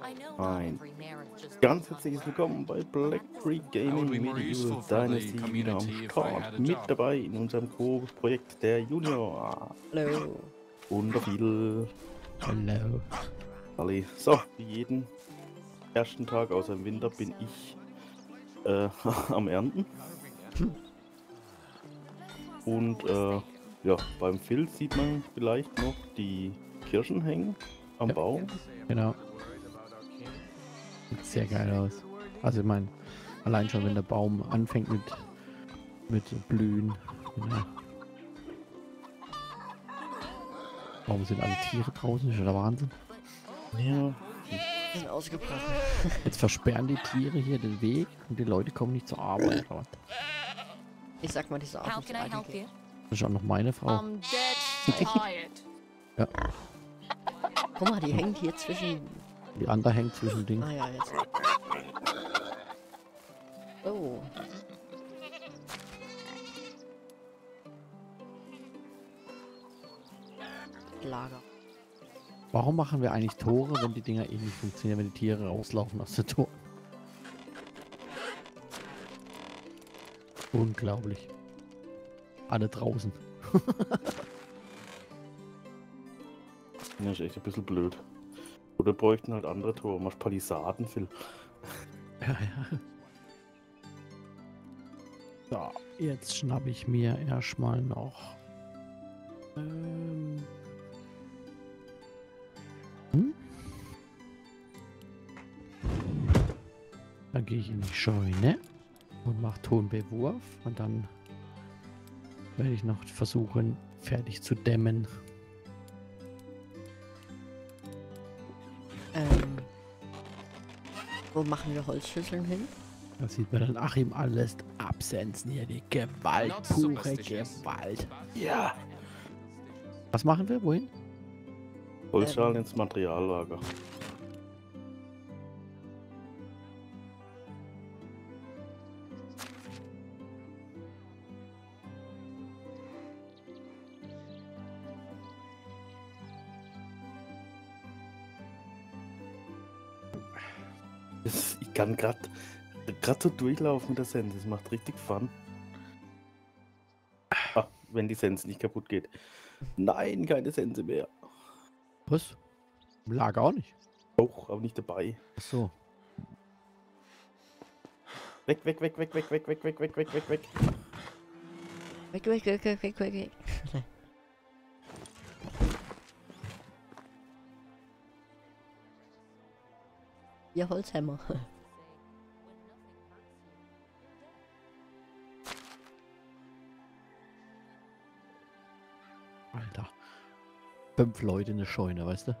Ein ganz herzliches Willkommen bei BlackTreeGaming Medieval Dynasty wieder am Start. Mit dabei in unserem Co-Projekt der Junior. Hallo. Und der Phil. Hallo. Halli. So, wie jeden ersten Tag außer dem Winter bin ich am Ernten. Und ja, beim Phil sieht man vielleicht noch die Kirschen hängen am Baum. Genau. Sieht sehr geil aus. Also ich meine, allein schon wenn der Baum anfängt mit Blühen. Ja. Warum sind alle Tiere draußen? Ist ja der Wahnsinn. Ja. Sind ausgebrochen. Jetzt versperren die Tiere hier den Weg und die Leute kommen nicht zur Arbeit. Ich sag mal, diese Arbeit ist das ist auch noch meine Frau. Ja. Guck mal, die hängt hier zwischen... Die andere hängt zwischen Ding. Ah ja, jetzt. Oh. Lager. Warum machen wir eigentlich Tore, wenn die Dinger eh nicht funktionieren, wenn die Tiere rauslaufen aus der Tür? Unglaublich. Alle draußen. Ja, ist echt ein bisschen blöd. Oder bräuchten halt andere Tore, machst Palisaden, Phil. Ja, ja. So, jetzt schnappe ich mir erstmal noch. Dann gehe ich in die Scheune und mache Tonbewurf und dann werde ich noch versuchen, fertig zu dämmen. Wo machen wir Holzschüsseln hin? Da sieht man dann Achim alles absenzen hier, die Gewalt, pure Gewalt. Ja. Was machen wir? Wohin? Holzschalen ins Materiallager. Ich kann gerade so durchlaufen mit der Sense, das macht richtig Fun. Ah, wenn die Sense nicht kaputt geht. Nein, keine Sense mehr. Was? Im Lager auch nicht? Auch, aber nicht dabei. Ach so. Weg, weg, weg, weg, weg, weg, weg, weg, weg, weg, weg, weg. Weg, weg, weg, weg, weg, weg, weg. Ihr Holzhammer. Alter. 5 Leute in der Scheune, weißt du?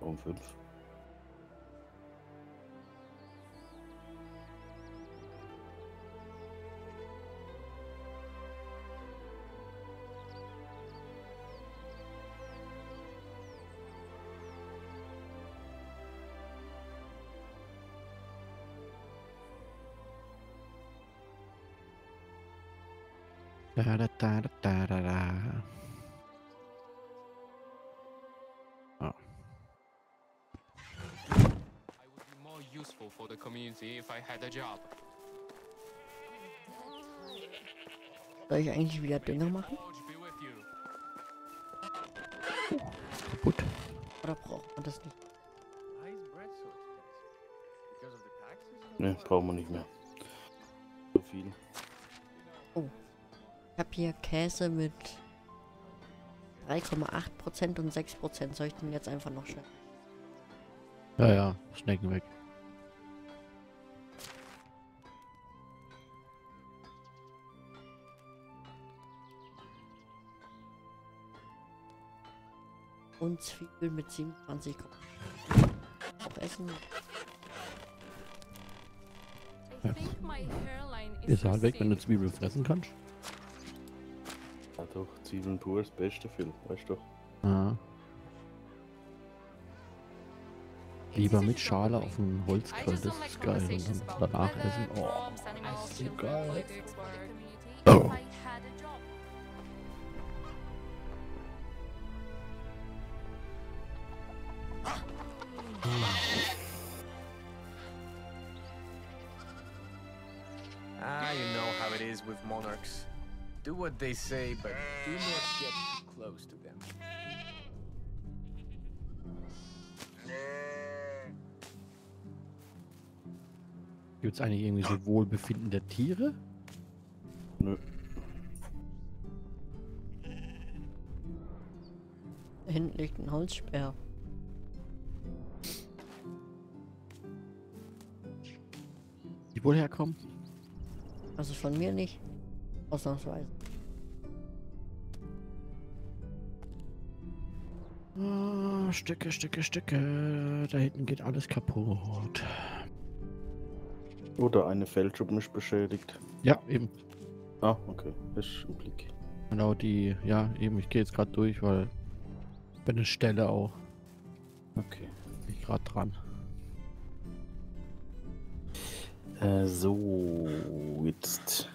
Warum 5? Da, da, da, da, da, da. Oh. Soll ich eigentlich wieder Dünger machen? Oh, kaputt. Oder braucht man das nicht? Ne, brauchen wir nicht mehr. So viel. Oh. Ich habe hier Käse mit 3,8% und 6%. Soll ich den jetzt einfach noch schnecken? Ja, ja, Schnecken weg. Und Zwiebeln mit 27. Auch essen. Ja. Ist halt weg, wenn du Zwiebeln fressen kannst. Doch, Zwiebeln pur ist das beste Film, weißt du? Ah. Lieber mit Schale auf dem Holzkörper, das ist geil. Und dann danach essen. Oh, das ist so geil. Oh. monarchs. Do what they say, but do not get too close to them. Gibt's eigentlich irgendwie so Wohlbefinden der Tiere? Nö. Da hinten liegt ein Holzspeer. Die wohl herkommen? Also von mir nicht. Ausnahmsweise. Oh, Stücke, Stücke, Stücke. Da hinten geht alles kaputt. Oder eine Feldschuppen ist beschädigt. Ja, eben. Ah, okay. Ist im Blick. Genau die, ja, eben. Ich gehe jetzt gerade durch, weil ich bin eine Stelle auch. Okay. Bin ich gerade dran. So, jetzt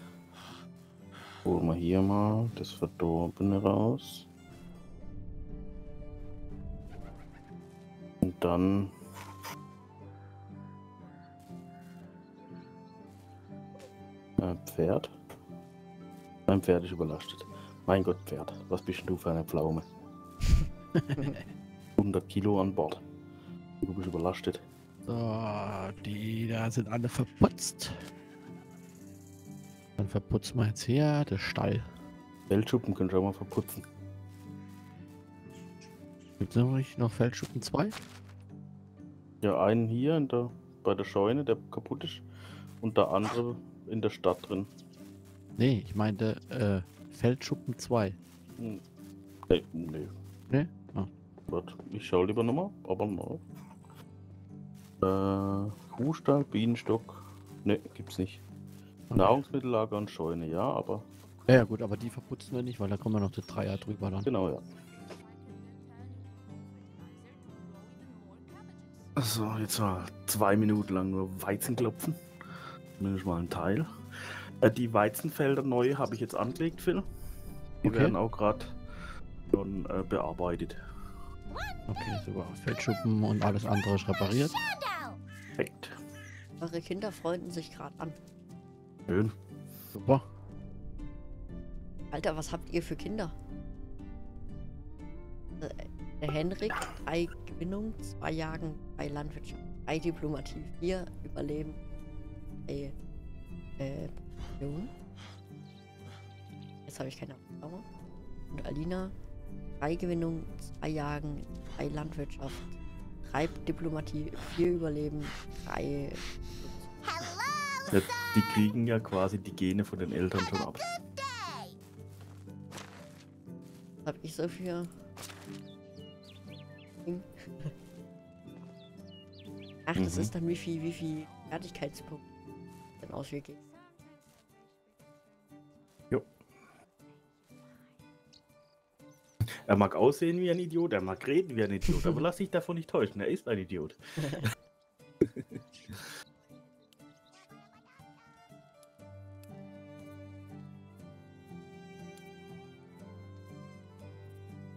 holen wir hier mal das Verdorbene raus. Und dann Pferd. Mein Pferd ist überlastet. Mein Gott, Pferd, was bist denn du für eine Pflaume? 100 Kilo an Bord. Du bist überlastet. So, die da sind alle verputzt. Dann verputzen wir jetzt hier den Stall. Feldschuppen können schon mal verputzen. Gibt es noch Feldschuppen 2? Ja, einen hier in der, bei der Scheune, der kaputt ist. Und der andere in der Stadt drin. Nee, ich meinte Feldschuppen 2. Nee, nee. Nee? Ah. Warte, ich schau lieber nochmal, aber mal. Kuhstall, Bienenstock. Ne, gibt's nicht. Okay. Nahrungsmittellager und Scheune, ja, aber. Ja gut, aber die verputzen wir nicht, weil da kommen wir noch die 3er drüber dann. Genau, ja. So, jetzt mal 2 Minuten lang nur Weizen klopfen. Zumindest mal ein Teil. Die Weizenfelder neue habe ich jetzt angelegt, Phil. Die werden auch gerade schon bearbeitet. Okay, super. Feldschuppen und alles andere ist repariert. Perfekt. Eure Kinder freunden sich gerade an. Schön. Super. Alter, was habt ihr für Kinder? Der Henrik, 3 Gewinnung, 2 Jagen, 3 Landwirtschaft, 3 Diplomatie, 4 Überleben. Jetzt habe ich keine Ahnung. Und Alina, 3 Gewinnung, 2 Jagen, 3 Landwirtschaft, 3 Diplomatie, 4 Überleben, 3... Ja, die kriegen ja quasi die Gene von den Eltern schon ab. Was habe ich so für... Ach, das ist dann wie viel Fertigkeitspunkt dann auswirkt. Jo. Er mag aussehen wie ein Idiot, er mag reden wie ein Idiot, aber lass dich davon nicht täuschen, er ist ein Idiot.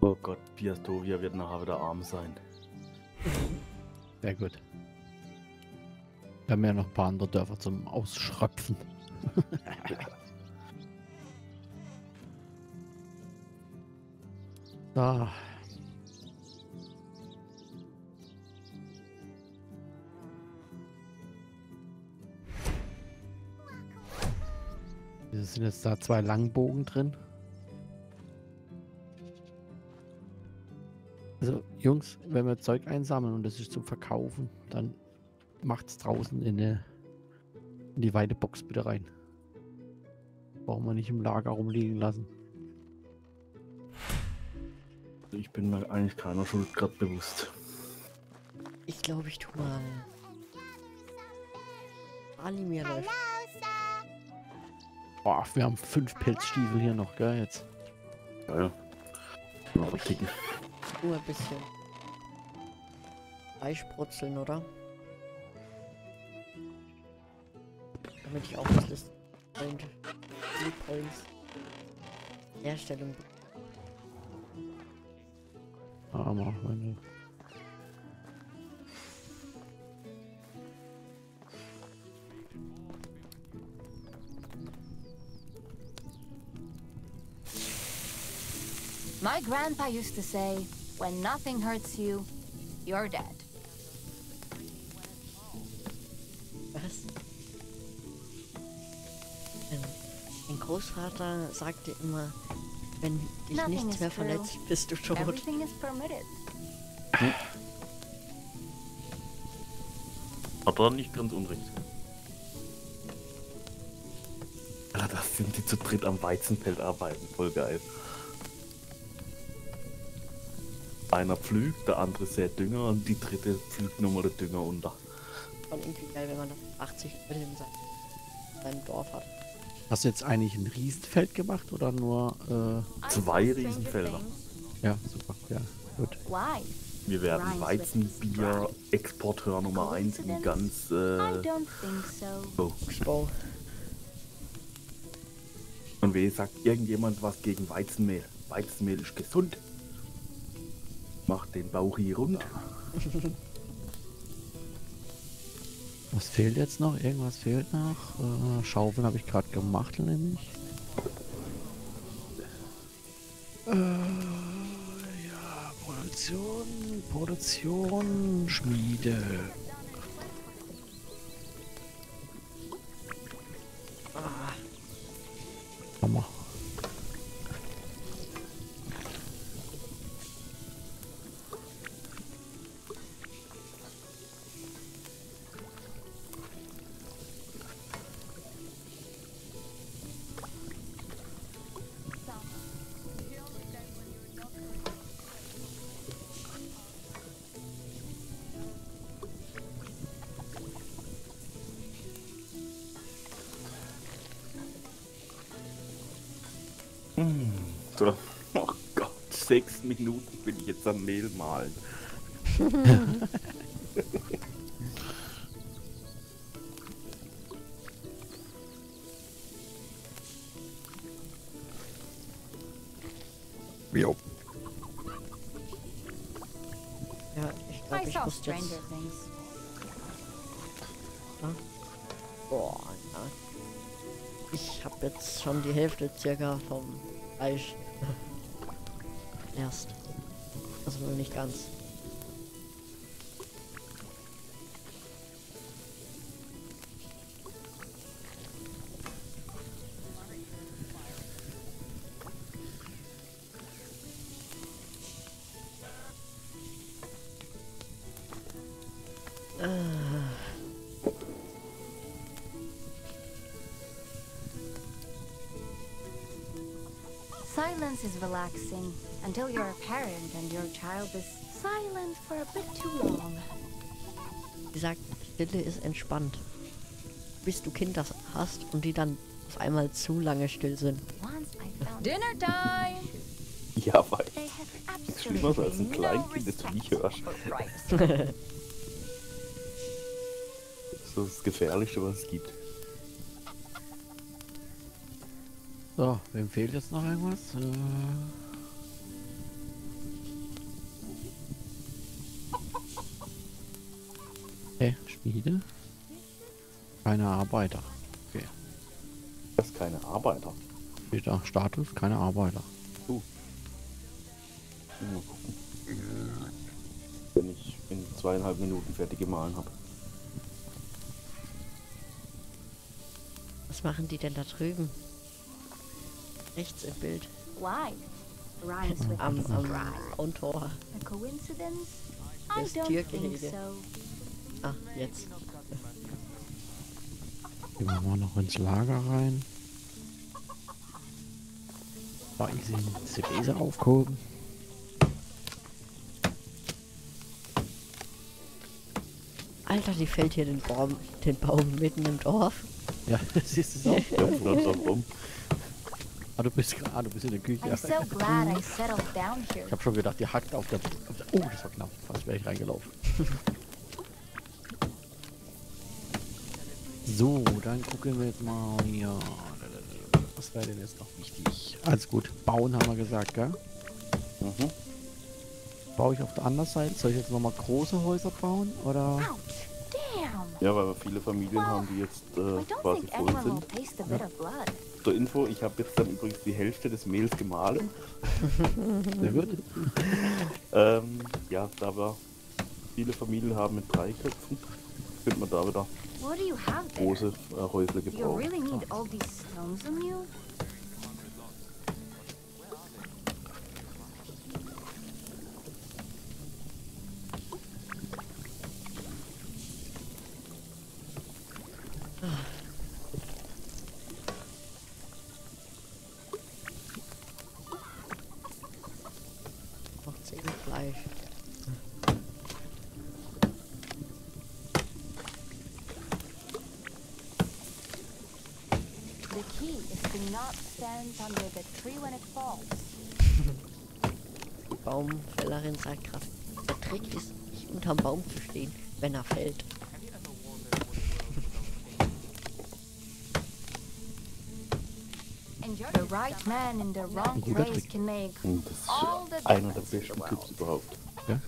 Oh Gott, Piastovia wird nachher wieder arm sein. Sehr gut. Wir haben ja noch ein paar andere Dörfer zum Ausschröpfen. Da. Es sind jetzt da 2 Langbogen drin. Also Jungs, wenn wir Zeug einsammeln und das ist zum Verkaufen, dann macht's draußen in die Weidebox bitte rein. Brauchen wir nicht im Lager rumliegen lassen. Ich bin mir eigentlich keiner Schuld gerade bewusst. Ich glaube, ich tue mal... Anime läuft. Boah, wir haben 5 Pelzstiefel hier noch, gell, jetzt. Geil. Ja. Nur ein bisschen Fleischbrutzeln, oder? Damit ich auch das Listen und Points Herstellung. Armer, meine. My grandpa used to say, when nothing hurts you, you're dead. Was? Mein Großvater sagte immer, wenn dich nichts mehr verletzt, bist du tot. Hm? Hat er nicht ganz unrecht. Alter, das sind die zu dritt am Weizenfeld arbeiten, voll geil. Einer pflügt, der andere sät Dünger und die dritte pflügt nochmal den Dünger unter. Und irgendwie geil, wenn man 80 Leute in seinem Dorf hat. Hast du jetzt eigentlich ein Riesenfeld gemacht oder nur zwei Riesenfelder? Ja, super, ja, gut. Wir werden Weizenbier-Exporteur Nummer 1 in ganz so. Und wie sagt irgendjemand was gegen Weizenmehl? Weizenmehl ist gesund. Macht den Bauch hier rund. Was fehlt jetzt noch? Irgendwas fehlt noch. Schaufeln habe ich gerade gemacht, nämlich. Ja, Produktion, Schmiede. Hammer. So. Oh Gott, 6 Minuten bin ich jetzt am Mehl mahlen. Jo. Ja, ich glaube, ich muss jetzt... Boah, ja. Ich habe jetzt schon die Hälfte circa vom Fleisch. Erst. Also nur nicht ganz. Silence is relaxing until you're a parent and your child is silent for a bit too long. Sie sagt, Stille ist entspannt. Bis du Kinder hast und die dann auf einmal zu lange still sind. Dinner time! Ja, weil es ist schlimmer als ein Kleinkind, das du nicht hörst. Das ist das Gefährlichste, was es gibt. So, wem fehlt jetzt noch irgendwas? Schmiede? Keine Arbeiter. Okay. Das ist keine Arbeiter. Steht da Status, keine Arbeiter. Wenn ich in 2,5 Minuten fertig gemahlen habe. Was machen die denn da drüben? Rechts im Bild. Am Tor. Das Tiergehege. Ah, jetzt. Gehen wir mal noch ins Lager rein. Da ich sehe ein Cebese aufkochen. Alter, die fällt hier den Baum mitten im Dorf. Ja, siehst du es auch? Ah, du bist in der Küche. I'm so glad I settled down here. Ich hab schon gedacht, die hackt auf der... Oh, das war knapp. Fast wäre ich reingelaufen. So, dann gucken wir jetzt mal hier. Was wäre denn jetzt noch wichtig? Alles gut. Bauen haben wir gesagt, gell? Mhm. Baue ich auf der anderen Seite? Soll ich jetzt nochmal große Häuser bauen? Oder... Ja, weil wir viele Familien haben, die jetzt quasi voll sind. zur Info, ich habe jetzt dann übrigens die Hälfte des Mehls gemahlen. Sehr gut. Ja, da wir viele Familien haben mit 3 Köpfen, findet man da wieder große Häusle gebraucht. Baumfällerin sagt gerade, der Trick ist, nicht unterm Baum zu stehen, wenn er fällt. The right man in the wrong place can make all the difference. Das ist einer der besten Tipps überhaupt. Ja?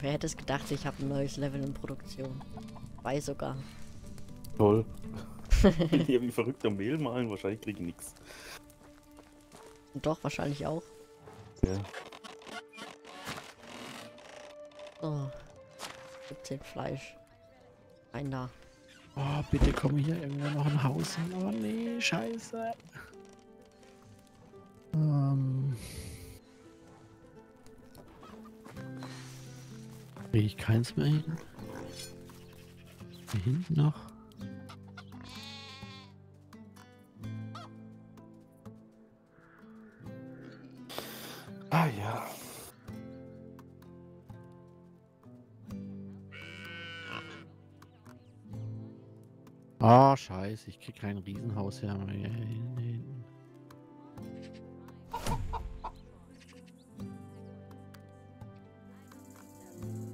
Wer hätte es gedacht, ich habe ein neues Level in Produktion. Weiß sogar. Toll. Wenn die irgendwie verrückt am Mehl malen, wahrscheinlich kriege ich nichts. Doch, wahrscheinlich auch. Ja. Oh. 17 Fleisch. Einer. Oh, bitte komm hier irgendwo noch ein Haus hin. Oh nee, scheiße. Krieg ich keins mehr hin? Hier hinten noch. Ah ja. Ah, scheiße, ich krieg kein Riesenhaus her.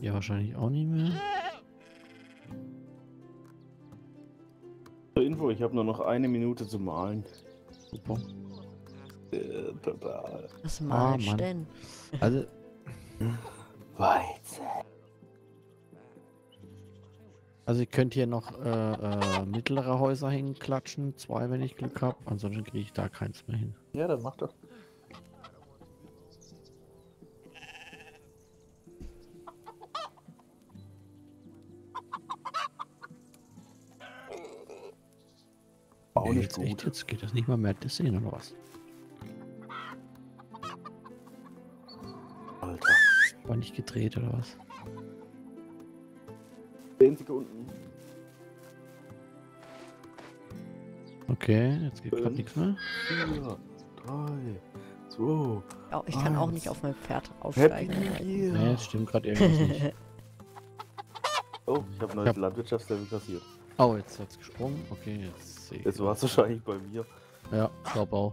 Ja, wahrscheinlich auch nicht mehr. Zur Info, ich habe nur noch 1 Minute zu malen. Super. Was malst du denn? Also... Weizen. Also ich könnte hier noch mittlere Häuser hinklatschen, 2, wenn ich Glück habe, ansonsten kriege ich da keins mehr hin. Ja, dann mach doch. Bau nicht gut. Echt, jetzt geht das nicht mal mehr das sehen oder was? Alter. War nicht gedreht oder was? 10 Sekunden. Okay, jetzt geht gerade nichts mehr. 4, 3, 2, ja, ich kann auch nicht auf mein Pferd aufsteigen. Nee, das stimmt gerade irgendwas nicht. Oh, ich habe neues Landwirtschaftslevel kassiert. Oh, jetzt hat's gesprungen. Okay, jetzt sehe ich. Jetzt war es wahrscheinlich bei mir. Ja, glaube auch.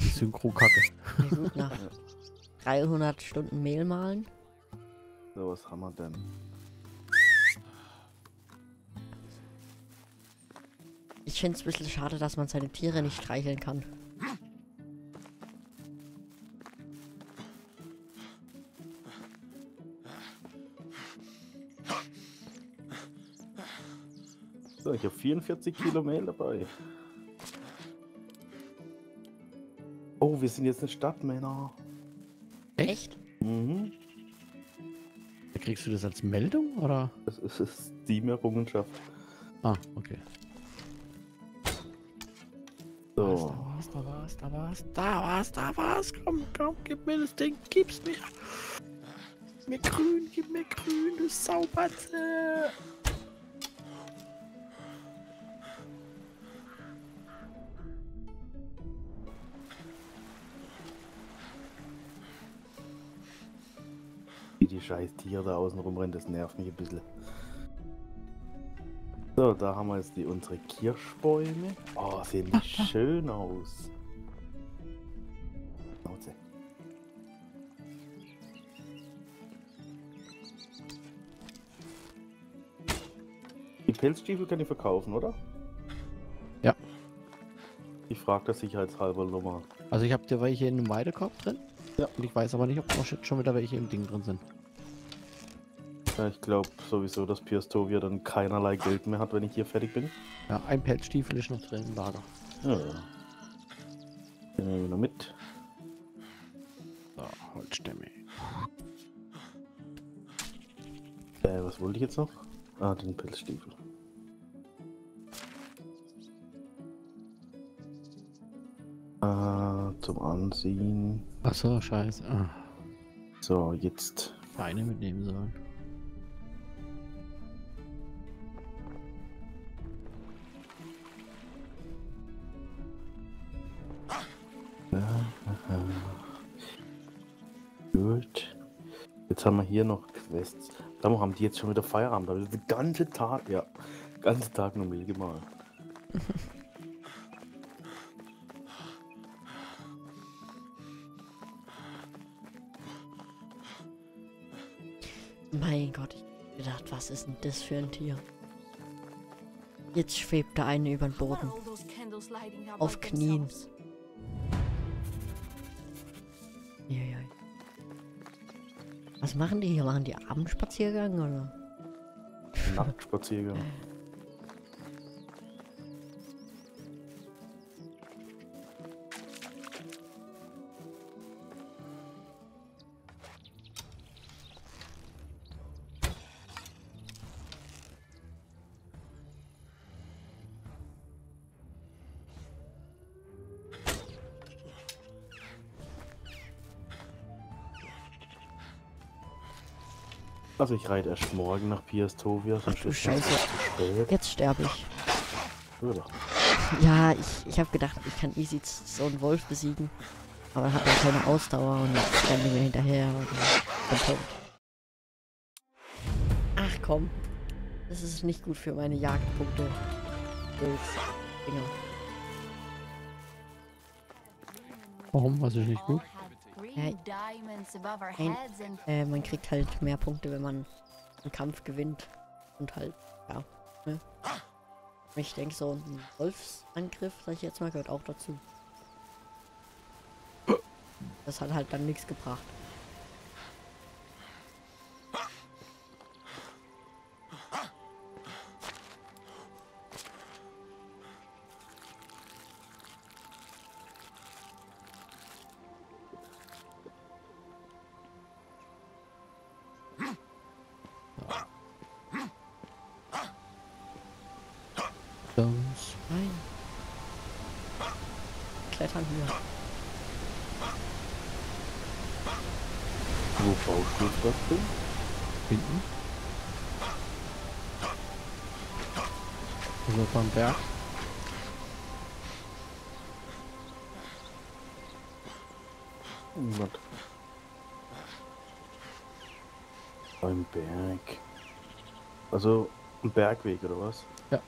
Die Synchro-Kacke. Ja, gut, nach 300 Stunden Mehl mahlen. So, was haben wir denn? Ich finde es ein bisschen schade, dass man seine Tiere nicht streicheln kann. So, ich habe 44 Kilo Mehl dabei. Oh, wir sind jetzt eine Stadt, Männer. Echt? Mhm. Da kriegst du das als Meldung, oder? Das ist Steam-Errungenschaft. Ah, okay. So. Da war's, komm, gib mir das Ding, gib's mir. Gib mir grün, du Saubatze. Wie die scheiß Tiere da außen rumrennen, das nervt mich ein bisschen. So, da haben wir jetzt unsere Kirschbäume. Oh, sehen die schön aus. Schnauze. Die Pelzstiefel kann ich verkaufen, oder? Ja. Ich frage das sicherheitshalber nochmal. Also ich habe dir welche in einem Weidekorb drin. Ja. Und ich weiß aber nicht, ob auch schon wieder welche im Ding drin sind. Ja, ich glaube sowieso, dass Piastovia dann keinerlei Geld mehr hat, wenn ich hier fertig bin. Ja, ein Pelzstiefel ist noch drin im Lager. Ja. Nehmen wir noch mit. So, Holzstämme. Was wollte ich jetzt noch? Ah, den Pelzstiefel. Zum Anziehen. Ach so, scheiße. Ah. So, jetzt. Beine mitnehmen sollen. Gut. Jetzt haben wir hier noch Quests. Dann haben die jetzt schon wieder Feierabend. Also den ganzen Tag, ja. Den ganzen Tag nur Mehl gemahlen. Mein Gott, ich hab gedacht, was ist denn das für ein Tier? Jetzt schwebt der eine über den Boden. Auf Knien. Was machen die hier? Machen die Abendspaziergang oder? Nachtspaziergang. Also ich reite erst morgen nach Piastovia, sonst ist es zu spät. Jetzt sterbe ich. Ja, ich habe gedacht, ich kann easy so einen Wolf besiegen. Aber er hat ja keine Ausdauer und jetzt rennen wir hinterher und dann tot. Ach komm. Das ist nicht gut für meine Jagdpunkte. Dinger. Warum? Was ist nicht gut? Man kriegt halt mehr Punkte, wenn man einen Kampf gewinnt und halt, ja, ne? Ich denke so, ein Wolfsangriff, sag ich jetzt mal, gehört auch dazu. Das hat halt dann nichts gebracht. Nein. Klettern hier. Wo baust du das denn? Hinten. Also beim Berg. Niemand. Beim Berg. Also ein Bergweg oder was? Ja.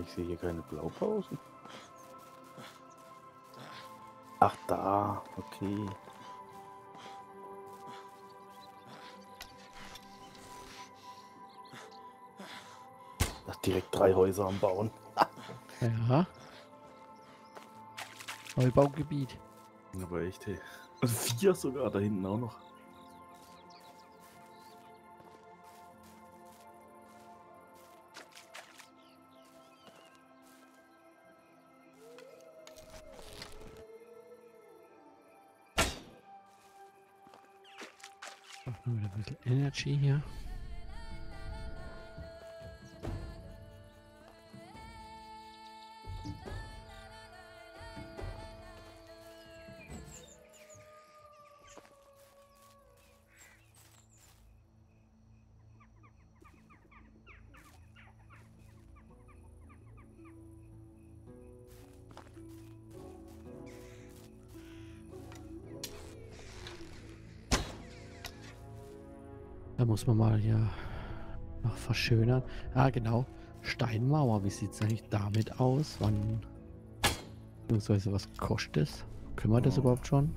Ich sehe hier keine Blaupausen. Ach da, okay. Ach, direkt 3 Häuser am Bauen. Ja. Neubaugebiet. Aber echt, hey. 4 sogar, da hinten auch noch. Nur wieder ein bisschen Energy hier. Da muss man mal ja noch verschönern. Ah genau, Steinmauer, wie sieht es eigentlich damit aus? Wann, beziehungsweise was kostet es? Können wir das überhaupt schon?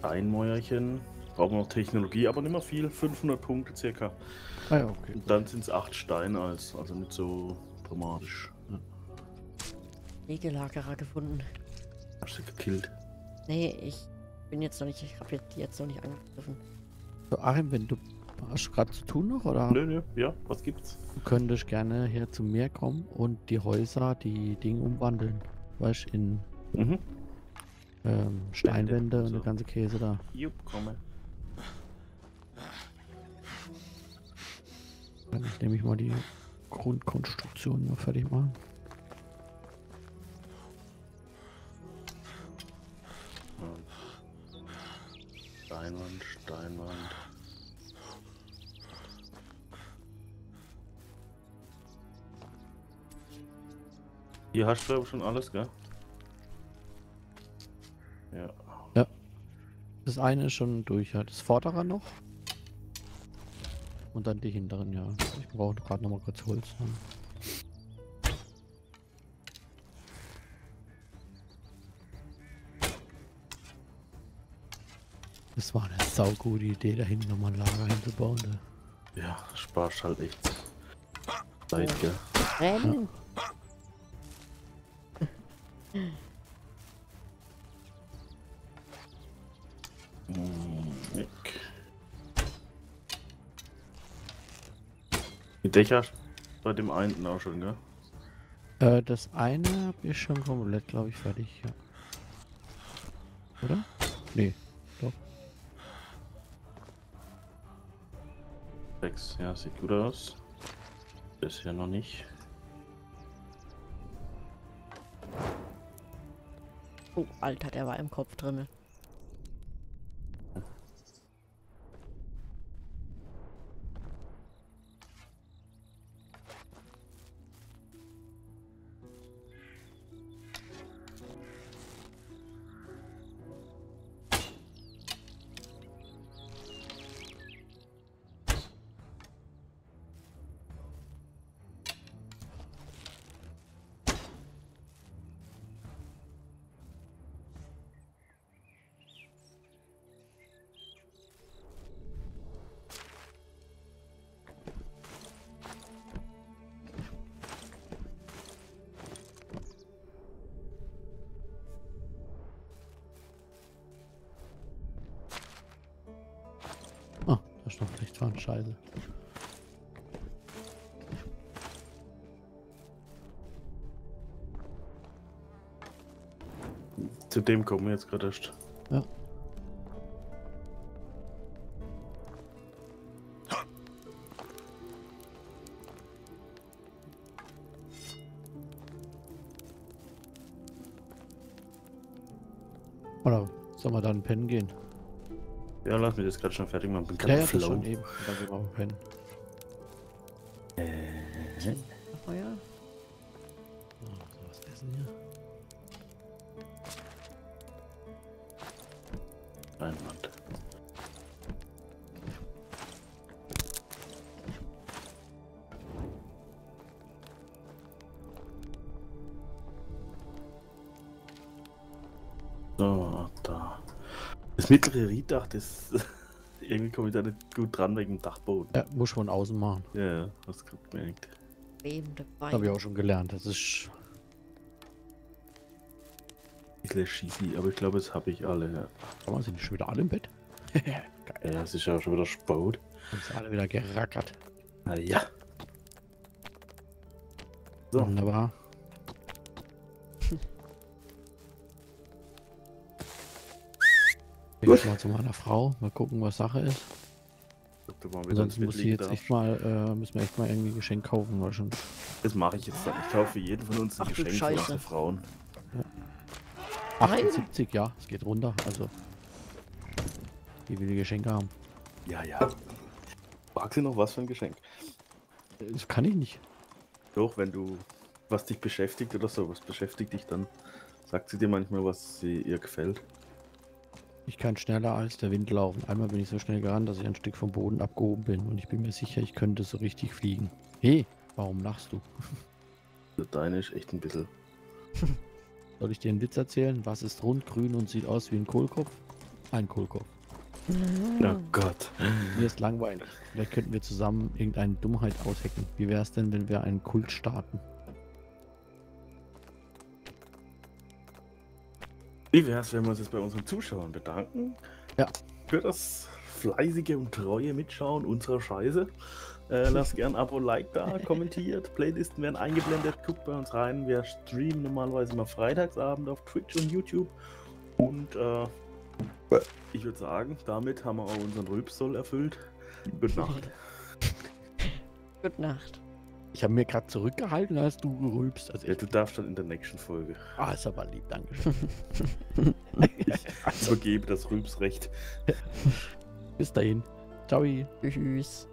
Steinmäuerchen, Brauchen wir noch Technologie, aber nicht mehr viel, 500 Punkte circa. Ah ja, okay. Und dann sind es 8 Steine, also nicht so dramatisch. Ja. Legelagerer gefunden. Hast du gekillt? Nee, ich hab jetzt noch nicht angegriffen. So, Achim, hast du gerade zu tun noch, oder? Nö, ja, was gibt's? Du könntest gerne hier zu mir kommen und die Häuser, die Dinge umwandeln. Weißt du, in Steinwände und so. Der ganze Käse da. Jupp, komme. Dann nehme ich mal die Grundkonstruktion noch fertig machen. Steinwand. Hier hast du schon alles, gell? Ja. Das eine ist schon durch, ja. Das vordere noch. Und dann die hinteren, ja. Ich brauche gerade noch mal kurz Holz. Ne? Das war eine saugute Idee, da hinten nochmal ein Lager hinzubauen. Ne? Ja, sparst halt echt Zeit, gell? Ja. Die Dächer bei dem einen auch schon, gell? Das eine hab ich schon komplett, glaube ich, fertig, ja. Oder? Nee, doch. 6, ja, sieht gut aus. Bisher noch nicht. Oh, Alter, der war im Kopf drin. Scheiße. Zu dem kommen wir jetzt gerade erst. Ja. Oder sollen wir dann pennen gehen? Ja, lass mich das gerade schon fertig machen. Bin gerade ja, schon eben. Dann wir auch pennen. Feuer? Oh, so was essen hier. Einwand. So, da. Das mittlere Rieddach, das irgendwie komme ich da nicht gut dran wegen dem Dachboden. Ja, muss ich von außen machen. Ja, das kriegt gemerkt. Das habe ich auch schon gelernt, das ist... Ein bisschen schießig, aber ich glaube, jetzt habe ich alle. Ja. Aber sind schon wieder alle im Bett? Geil. Ja, das ist ja schon wieder Sport. Sind alle wieder gerackert. Na ja. So. Wunderbar. Ich gehe mal zu meiner Frau, mal gucken, was Sache ist. Sonst müssen wir echt mal irgendwie ein Geschenk kaufen, weil schon. Das mache ich jetzt dann. Ich kaufe für jeden von uns ein Geschenk für unsere Frauen. Ja. 78, nein. Ja, es geht runter. Also, die will die Geschenke haben. Ja. Frag sie noch, was für ein Geschenk. Das kann ich nicht. Doch, wenn du was dich beschäftigt oder so, was beschäftigt dich, dann sagt sie dir manchmal, was sie ihr gefällt. Ich kann schneller als der Wind laufen. Einmal bin ich so schnell gerannt, dass ich ein Stück vom Boden abgehoben bin. Und ich bin mir sicher, ich könnte so richtig fliegen. Hey, warum lachst du? Deine ist echt ein bisschen. Soll ich dir einen Witz erzählen? Was ist rund, grün und sieht aus wie ein Kohlkopf? Ein Kohlkopf. Oh Gott. Mir ist langweilig. Vielleicht könnten wir zusammen irgendeine Dummheit aushacken. Wie wäre es denn, wenn wir einen Kult starten? Wie wäre es, wenn wir uns jetzt bei unseren Zuschauern bedanken? Ja. Für das fleißige und treue Mitschauen unserer Scheiße. Lasst gern Abo, Like da, kommentiert. Playlisten werden eingeblendet. Guckt bei uns rein. Wir streamen normalerweise mal freitagsabend auf Twitch und YouTube. Und ich würde sagen, damit haben wir auch unseren Rübsoll erfüllt. Gute Nacht. Gute Nacht. Ich habe mir gerade zurückgehalten, als du gerülpst. Also ja, du darfst dann in der nächsten Folge. Ah, ist aber lieb, danke. Ich vergebe das Rülpsrecht. Bis dahin. Ciao. Tschüss.